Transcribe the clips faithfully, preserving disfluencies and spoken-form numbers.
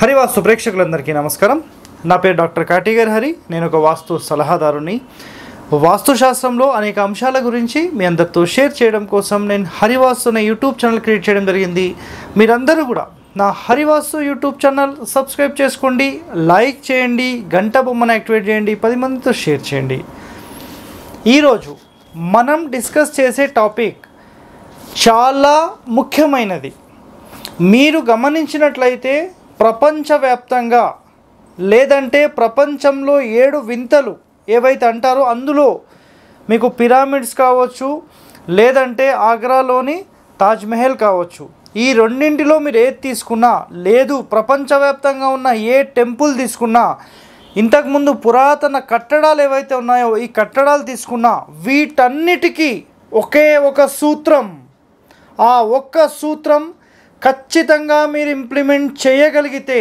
హరివాస్తు ప్రేక్షకులందరికీ నమస్కారం। నా పేరు డాక్టర్ కాటిగర్ హరి, నేను ఒక వాస్తు సలహాదారుని। వాస్తుశాస్త్రంలో అనేక అంశాల గురించి మీ అందరితో షేర్ చేయడం కోసం నేను హరివాస్తు అనే యూట్యూబ్ ఛానల్ క్రియేట్ చేయడం జరిగింది। మీరందరూ కూడా నా హరివాస్తు యూట్యూబ్ ఛానల్ సబ్స్క్రైబ్ చేసుకోండి, లైక్ చేయండి, గంట బొమ్మను యాక్టివేట్ చేయండి, పది మందితో షేర్ చేయండి। ఈరోజు మనం డిస్కస్ చేసే టాపిక్ చాలా ముఖ్యమైనది। మీరు గమనించినట్లయితే ప్రపంచవ్యాప్తంగా లేదంటే ప్రపంచంలో ఏడు వింతలు ఏవైతే అంటారో అందులో మీకు పిరమిడ్స్ కావచ్చు, లేదంటే ఆగ్రాలోని తాజ్ మహల్ కావచ్చు, ఈ రెండింటిలో మీరు ఏది తీసుకున్నా, లేదు ప్రపంచవ్యాప్తంగా ఉన్న ఏ టెంపుల్ తీసుకున్నా, ఇంతకుముందు పురాతన కట్టడాలు ఏవైతే ఉన్నాయో ఈ కట్టడాలు తీసుకున్నా, వీటన్నిటికీ ఒకే ఒక సూత్రం, ఆ ఒక్క సూత్రం ఖచ్చితంగా మీరు ఇంప్లిమెంట్ చేయగలిగితే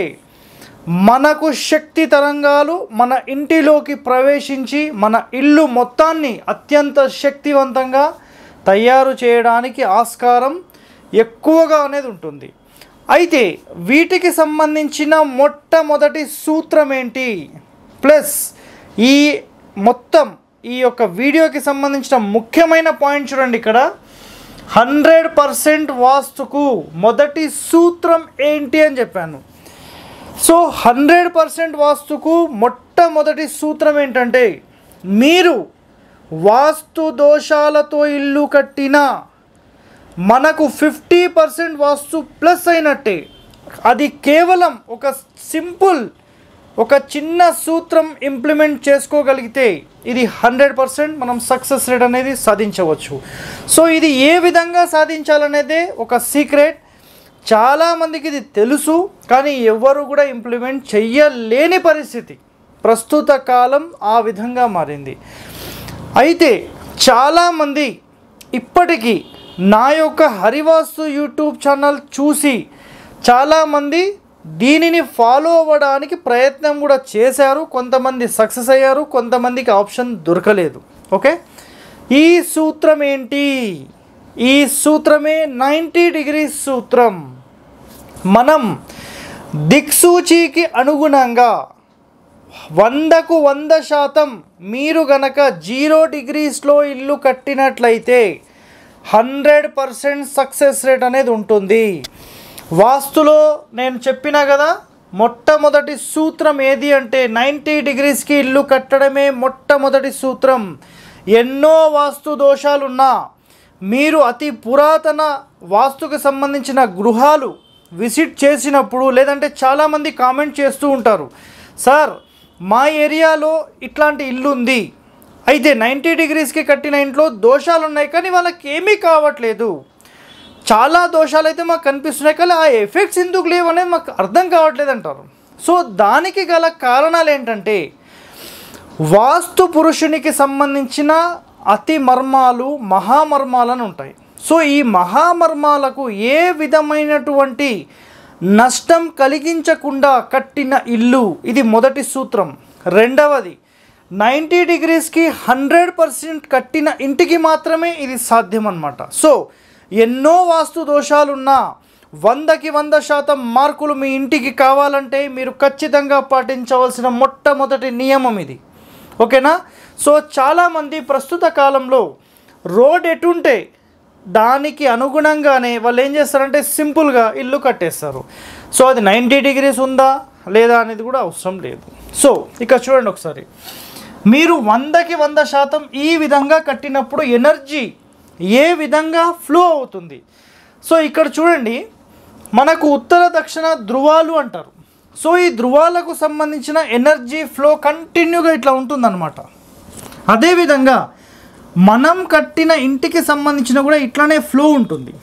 మనకు శక్తి తరంగాలు మన ఇంటిలోకి ప్రవేశించి మన ఇల్లు మొత్తాన్ని అత్యంత శక్తివంతంగా తయారు చేయడానికి ఆస్కారం ఎక్కువగా అనేది ఉంటుంది। అయితే వీటికి సంబంధించిన మొట్టమొదటి సూత్రం ఏంటి, ప్లస్ ఈ మొత్తం ఈ యొక్క వీడియోకి సంబంధించిన ముఖ్యమైన పాయింట్ చూడండి, ఇక్కడ హండ్రెడ్ పర్సెంట్ వాస్తుకు మొదటి సూత్రం ఏంటి అని చెప్పాను। సో హండ్రెడ్ పర్సెంట్ వాస్తుకు మొట్టమొదటి సూత్రం ఏంటంటే, మీరు వాస్తు దోషాలతో ఇల్లు కట్టినా మనకు ఫిఫ్టీ పర్సెంట్ వాస్తు ప్లస్ అయినట్టే। అది కేవలం ఒక సింపుల్ ఒక చిన్న సూత్రం ఇంప్లిమెంట్ చేసుకోగలిగితే ఇది హండ్రెడ్ పర్సెంట్ మనం సక్సెస్ రేట్ అనేది సాధించవచ్చు। సో ఇది ఏ విధంగా సాధించాలనేదే ఒక సీక్రెట్, చాలామందికి ఇది తెలుసు కానీ ఎవరు కూడా ఇంప్లిమెంట్ చెయ్యలేని పరిస్థితి ప్రస్తుత కాలం ఆ విధంగా మారింది। అయితే చాలామంది ఇప్పటికీ నా యొక్క హరివాస్తు యూట్యూబ్ ఛానల్ చూసి చాలామంది దీనిని ఫాలో అవ్వడానికి ప్రయత్నం కూడా చేశారు, కొంతమంది సక్సెస్ అయ్యారు, కొంతమందికి ఆప్షన్ దొరకలేదు। ఓకే, ఈ సూత్రం ఏంటి? ఈ సూత్రమే నైంటీ డిగ్రీ సూత్రం। మనం దిక్సూచికి అనుగుణంగా వందకు వంద శాతం మీరు గనక జీరో డిగ్రీస్లో ఇల్లు కట్టినట్లయితే హండ్రెడ్ పర్సెంట్ సక్సెస్ రేట్ అనేది ఉంటుంది। వాస్తులో నేను చెప్పినా కదా మొట్టమొదటి సూత్రం ఏది అంటే నైంటీ డిగ్రీస్కి ఇల్లు కట్టడమే మొట్టమొదటి సూత్రం। ఎన్నో వాస్తు దోషాలున్నా మీరు అతి పురాతన వాస్తుకు సంబంధించిన గృహాలు విజిట్ చేసినప్పుడు, లేదంటే చాలామంది కామెంట్ చేస్తూ ఉంటారు, సార్ మా ఏరియాలో ఇట్లాంటి ఇల్లు ఉంది, అయితే నైంటీ డిగ్రీస్కి కట్టిన ఇంట్లో దోషాలు ఉన్నాయి కానీ వాళ్ళకి ఏమీ కావట్లేదు, చాలా దోషాలు అయితే మాకు కనిపిస్తున్నాయి కానీ ఆ ఎఫెక్ట్స్ ఎందుకు లేవు అనేది మాకు అర్థం కావట్లేదు అంటారు। సో దానికి గల కారణాలు ఏంటంటే వాస్తు పురుషునికి సంబంధించిన అతి మర్మాలు మహామర్మాలను ఉంటాయి। సో ఈ మహామర్మాలకు ఏ విధమైనటువంటి నష్టం కలిగించకుండా కట్టిన ఇల్లు, ఇది మొదటి సూత్రం। రెండవది నైంటీ డిగ్రీస్కి హండ్రెడ్ పర్సెంట్ కట్టిన ఇంటికి మాత్రమే ఇది సాధ్యం అన్నమాట। సో ఎన్నో వాస్తు దోషాలున్నా వందకి వంద శాతం మార్కులు మీ ఇంటికి కావాలంటే మీరు ఖచ్చితంగా పాటించవలసిన మొట్టమొదటి నియమం ఇది, ఓకేనా? సో చాలామంది ప్రస్తుత కాలంలో రోడ్ ఎటుంటే దానికి అనుగుణంగానే వాళ్ళు ఏం చేస్తారంటే సింపుల్గా ఇల్లు కట్టేస్తారు। సో అది నైంటీ డిగ్రీస్ ఉందా లేదా అనేది కూడా అవసరం లేదు। సో ఇక చూడండి ఒకసారి, మీరు వందకి వంద శాతం ఈ విధంగా కట్టినప్పుడు ఎనర్జీ ఏ విధంగా ఫ్లో అవుతుంది? సో ఇక్కడ చూడండి, మనకు ఉత్తర దక్షిణ ధృవాలు అంటారు। సో ఈ ధృవాలకు సంబంధించిన ఎనర్జీ ఫ్లో కంటిన్యూగా ఇట్లా ఉంటుందన్నమాట। అదేవిధంగా మనం కట్టిన ఇంటికి సంబంధించిన కూడా ఇట్లానే ఫ్లో ఉంటుంది।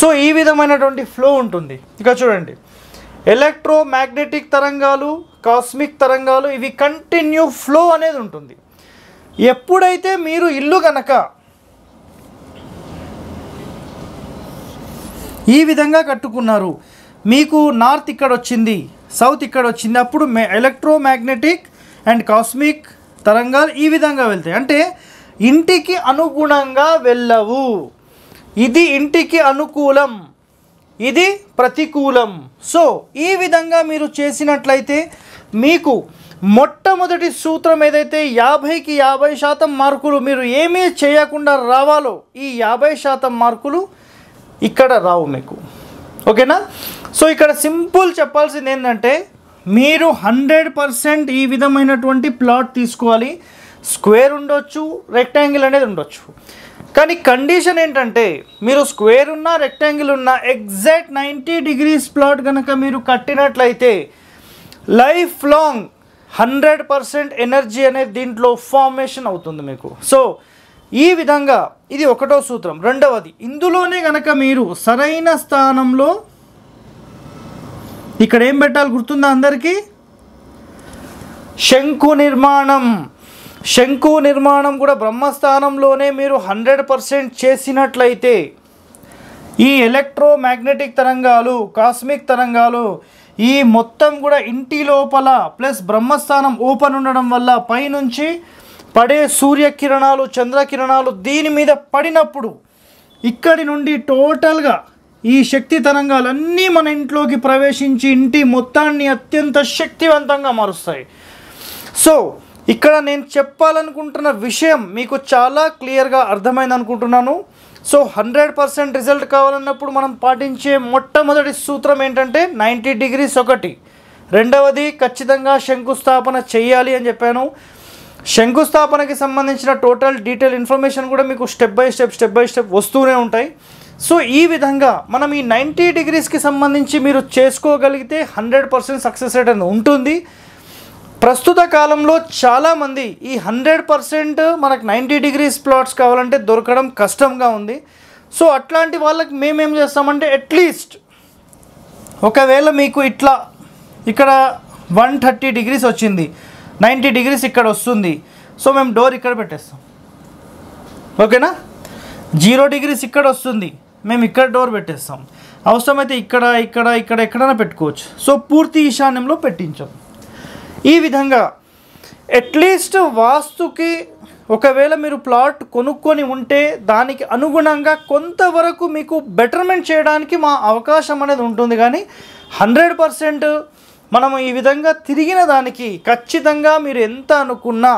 సో ఈ విధమైనటువంటి ఫ్లో ఉంటుంది। ఇక చూడండి, ఎలక్ట్రో మ్యాగ్నెటిక్ తరంగాలు, కాస్మిక్ తరంగాలు, ఇవి కంటిన్యూ ఫ్లో అనేది ఉంటుంది। ఎప్పుడైతే మీరు ఇల్లు కనుక ఈ విధంగా కట్టుకున్నారు, మీకు నార్త్ ఇక్కడ వచ్చింది, సౌత్ ఇక్కడ వచ్చింది, అప్పుడు ఎలక్ట్రో మ్యాగ్నెటిక్ అండ్ కాస్మిక్ తరంగాలు ఈ విధంగా వెళ్తాయి, అంటే ఇంటికి అనుగుణంగా వెళ్ళవు, ఇది ఇంటికి అనుకూలం। ఇది ప్రతికూలం। సో ఈ విధంగా మీరు చేసినట్లయితే మీకు మొట్టమొదటి సూత్రం ఏదైతే యాభైకి యాభై శాతం మార్కులు మీరు ఏమీ చేయకుండా రావాలో ఈ యాభై శాతం మార్కులు ఇక్కడ రావు మీకు, ఓకేనా। సో ఇక్కడ సింపుల్ చెప్పాల్సింది ఏంటంటే మీరు హండ్రెడ్ పర్సెంట్ ఈ విధమైనటువంటి ప్లాట్ తీసుకోవాలి। స్క్వేర్ ఉండొచ్చు, రెక్టాంగిల్ అనేది ఉండొచ్చు, కానీ కండిషన్ ఏంటంటే మీరు స్క్వేర్ ఉన్నా రెక్టాంగిల్ ఉన్నా ఎగ్జాక్ట్ నైంటీ డిగ్రీస్ ప్లాట్ కనుక మీరు కట్టినట్లయితే life long hundred percent energy అనేది దీంట్లో ఫార్మేషన్ అవుతుంది మీకు। సో ఈ విధంగా ఇది ఒకటో సూత్రం। రెండవది, ఇందులోనే కనుక మీరు సరైన స్థానంలో ఇక్కడ ఏం పెట్టాలి గుర్తుందా అందరికీ? శంకు నిర్మాణం। శంకు నిర్మాణం కూడా బ్రహ్మస్థానంలోనే మీరు హండ్రెడ్ పర్సెంట్ చేసినట్లయితే ఈ ఎలక్ట్రో మ్యాగ్నెటిక్ తరంగాలు, కాస్మిక్ తరంగాలు ఈ మొత్తం కూడా ఇంటి లోపల ప్లస్ బ్రహ్మస్థానం ఓపెన్ ఉండడం వల్ల పైనుంచి పడే సూర్యకిరణాలు, చంద్రకిరణాలు దీని మీద పడినప్పుడు ఇక్కడి నుండి టోటల్గా ఈ శక్తి తరంగాలన్నీ మన ఇంట్లోకి ప్రవేశించి ఇంటి మొత్తాన్ని అత్యంత శక్తివంతంగా మారుస్తాయి। సో ఇక్కడ నేను చెప్పాలనుకుంటున్న విషయం మీకు చాలా క్లియర్గా అర్థమైంది అనుకుంటున్నాను। సో హండ్రెడ్ పర్సెంట్ రిజల్ట్ కావాలన్నప్పుడు మనం పాటించే మొట్టమొదటి సూత్రం ఏంటంటే నైంటీ డిగ్రీస్ ఒకటి, రెండవది ఖచ్చితంగా శంకుస్థాపన చేయాలి అని చెప్పాను। శంకుస్థాపనకి సంబంధించిన టోటల్ డీటెయిల్ ఇన్ఫర్మేషన్ కూడా మీకు step by step step by step వస్తూనే ఉంటాయి। సో ఈ విధంగా మనం ఈ నైంటీ డిగ్రీస్కి సంబంధించి మీరు చేసుకోగలిగితే హండ్రెడ్ పర్సెంట్ సక్సెస్ రేట్ అని ఉంటుంది। ప్రస్తుత కాలంలో చాలామంది ఈ హండ్రెడ్ పర్సెంట్ మనకు నైంటీ డిగ్రీస్ ప్లాట్స్ కావాలంటే దొరకడం కష్టంగా ఉంది। సో అట్లాంటి వాళ్ళకి మేమేం చేస్తామంటే అట్లీస్ట్ ఒకవేళ మీకు ఇట్లా ఇక్కడ వన్ థర్టీ డిగ్రీస్ వచ్చింది, నైంటీ డిగ్రీస్ ఇక్కడ వస్తుంది, సో మేము డోర్ ఇక్కడ పెట్టేస్తాం, ఓకేనా। జీరో డిగ్రీస్ ఇక్కడ వస్తుంది, మేము ఇక్కడ డోర్ పెట్టేస్తాం, అవసరమైతే ఇక్కడ ఇక్కడ ఇక్కడ ఎక్కడైనా పెట్టుకోవచ్చు। సో పూర్తి ఈశాన్యంలో పెట్టించాం। ఈ విధంగా అట్లీస్ట్ వాస్తుకి ఒకవేళ మీరు ప్లాట్ కొనుక్కొని ఉంటే దానికి అనుగుణంగా కొంతవరకు మీకు బెటర్మెంట్ చేయడానికి మా అవకాశం అనేది ఉంటుంది, కానీ హండ్రెడ్ పర్సెంట్ మనము ఈ విధంగా తిరిగిన దానికి ఖచ్చితంగా మీరు ఎంత అనుకున్నా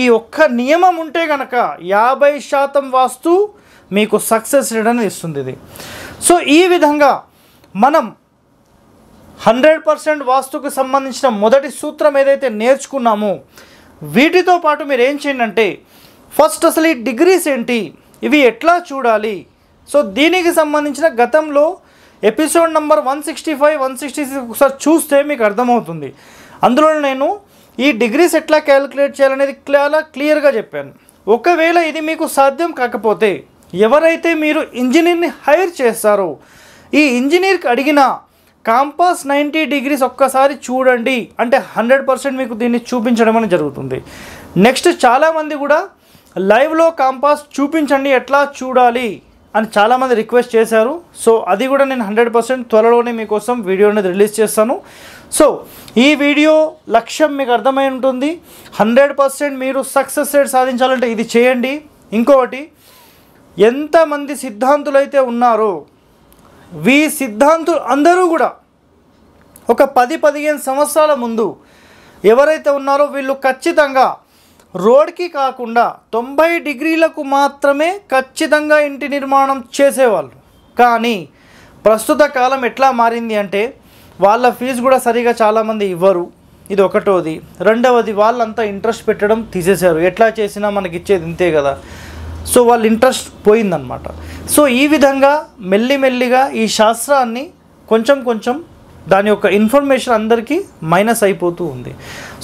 ఈ ఒక్క నియమం ఉంటే కనుక యాభై శాతం వాస్తు మీకు సక్సెస్ రేట్ అనేది ఇస్తుంది ఇది। సో ఈ విధంగా మనం హండ్రెడ్ పర్సెంట్ వాస్తుకు సంబంధించిన మొదటి సూత్రం ఏదైతే నేర్చుకున్నామో వీటితో పాటు మీరు ఏం చేయండి అంటే ఫస్ట్ అసలు ఈ డిగ్రీస్ ఏంటి, ఇవి ఎట్లా చూడాలి, సో దీనికి సంబంధించిన గతంలో episode number one sixty five one sixty six ఒకసారి చూస్తే మీకు అర్థమవుతుంది। అందులో నేను ఈ డిగ్రీస్ ఎట్లా క్యాలిక్యులేట్ చేయాలనేది చాలా క్లియర్గా చెప్పాను। ఒకవేళ ఇది మీకు సాధ్యం కాకపోతే ఎవరైతే మీరు ఇంజనీర్ని హైర్ చేస్తారో ఈ ఇంజనీర్కి అడిగినా కాంపాస్ నైంటీ డిగ్రీస్ ఒక్కసారి చూడండి అంటే హండ్రెడ్ పర్సెంట్ మీకు దీన్ని చూపించడం అనేది జరుగుతుంది। నెక్స్ట్ చాలామంది కూడా లైవ్లో కాంపాస్ చూపించండి ఎట్లా చూడాలి అని చాలామంది రిక్వెస్ట్ చేశారు। సో అది కూడా నేను హండ్రెడ్ పర్సెంట్ త్వరలోనే మీకోసం వీడియో అనేది రిలీజ్ చేస్తాను। సో ఈ వీడియో లక్ష్యం మీకు అర్థమై ఉంటుంది। హండ్రెడ్ పర్సెంట్ మీరు సక్సెస్ రేట్ సాధించాలంటే ఇది చేయండి। ఇంకొకటి, ఎంతమంది సిద్ధాంతులైతే ఉన్నారో వీ సిద్ధాంతులు అందరూ కూడా ఒక పది పదిహేను సంవత్సరాల ముందు ఎవరైతే ఉన్నారో వీళ్ళు ఖచ్చితంగా రోడ్కి కాకుండా తొంభై డిగ్రీలకు మాత్రమే ఖచ్చితంగా ఇంటి నిర్మాణం చేసేవాళ్ళు, కానీ ప్రస్తుత కాలం ఎట్లా మారింది అంటే వాళ్ళ ఫీజు కూడా సరిగా చాలామంది ఇవ్వరు, ఇది ఒకటోది। రెండవది, వాళ్ళంతా ఇంట్రెస్ట్ పెట్టడం తీసేశారు, ఎట్లా చేసినా మనకి ఇచ్చేది ఇంతే కదా, సో వాళ్ళ ఇంట్రెస్ట్ పోయిందనమాట। సో ఈ విధంగా మెల్లిమెల్లిగా ఈ శాస్త్రాన్ని కొంచెం కొంచెం దాని యొక్క ఇన్ఫర్మేషన్ అందరికీ మైనస్ అయిపోతూ ఉంది।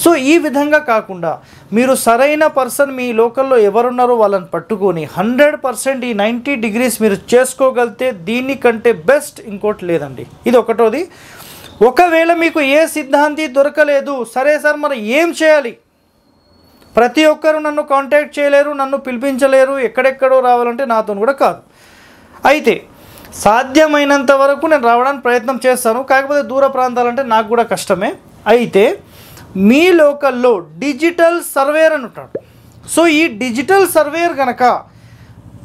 సో ఈ విధంగా కాకుండా మీరు సరైన పర్సన్ మీ లోకల్లో ఎవరున్నారో వాళ్ళని పట్టుకొని హండ్రెడ్ పర్సెంట్ ఈ నైంటీ డిగ్రీస్ మీరు చేసుకోగలిగితే దీనికంటే బెస్ట్ ఇంకోటి లేదండి, ఇది ఒకటోది। ఒకవేళ మీకు ఏ సిద్ధాంతి దొరకలేదు, సరే సార్ మరి ఏం చేయాలి, ప్రతి ఒక్కరూ నన్ను కాంటాక్ట్ చేయలేరు, నన్ను పిలిపించలేరు, ఎక్కడెక్కడో రావాలంటే నాతో కూడా కాదు, అయితే సాధ్యమైనంత వరకు నేను రావడానికి ప్రయత్నం చేస్తాను, కాకపోతే దూర ప్రాంతాలంటే నాకు కూడా కష్టమే। అయితే మీ లోకల్లో డిజిటల్ సర్వేయర్ అని ఉంటాడు। సో ఈ డిజిటల్ సర్వేయర్ కనుక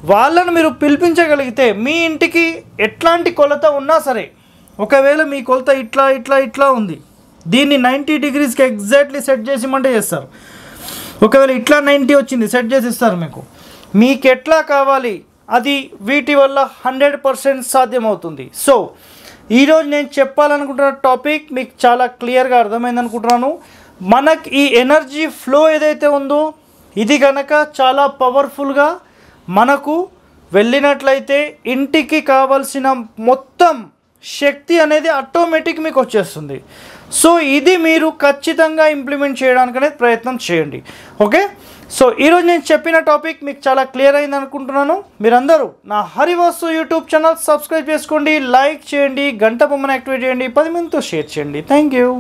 వాళ్ళని మీరు పిలిపించగలిగితే మీ ఇంటికి ఎట్లాంటి కొలత ఉన్నా సరే, ఒకవేళ మీ కొలత ఇట్లా ఇట్లా ఇట్లా ఉంది, దీన్ని నైంటీ డిగ్రీస్కి ఎగ్జాక్ట్లీ సెట్ చేసిమంటే చేస్తారు. ఒకవేళ ఇట్లా నైంటీ వచ్చింది సెట్ చేసి ఇస్తారు. మీకు మీకు ఎట్లా కావాలి అది వీటి వల్ల హండ్రెడ్ పర్సెంట్ సాధ్యమవుతుంది. సో ఈరోజు నేను చెప్పాలనుకుంటున్న టాపిక్ మీకు చాలా క్లియర్గా అర్థమైంది అనుకుంటున్నాను. మనకు ఈ ఎనర్జీ ఫ్లో ఏదైతే ఉందో ఇది కనుక చాలా పవర్ఫుల్గా మనకు వెళ్ళినట్లయితే ఇంటికి కావాల్సిన మొత్తం శక్తి అనేది ఆటోమేటిక్ మీకు వచ్చేస్తుంది. సో ఇది మీరు ఖచ్చితంగా ఇంప్లిమెంట్ చేయడానికి అనేది ప్రయత్నం చేయండి. ఓకే, సో ఈరోజు నేను చెప్పిన టాపిక్ మీకు చాలా క్లియర్ అయింది అనుకుంటున్నాను. మీరందరూ నా హరివాస్తు యూట్యూబ్ ఛానల్ సబ్స్క్రైబ్ చేసుకోండి, లైక్ చేయండి, గంట బొమ్మను యాక్టివేట్ చేయండి, పది మందితో షేర్ చేయండి. Thank you.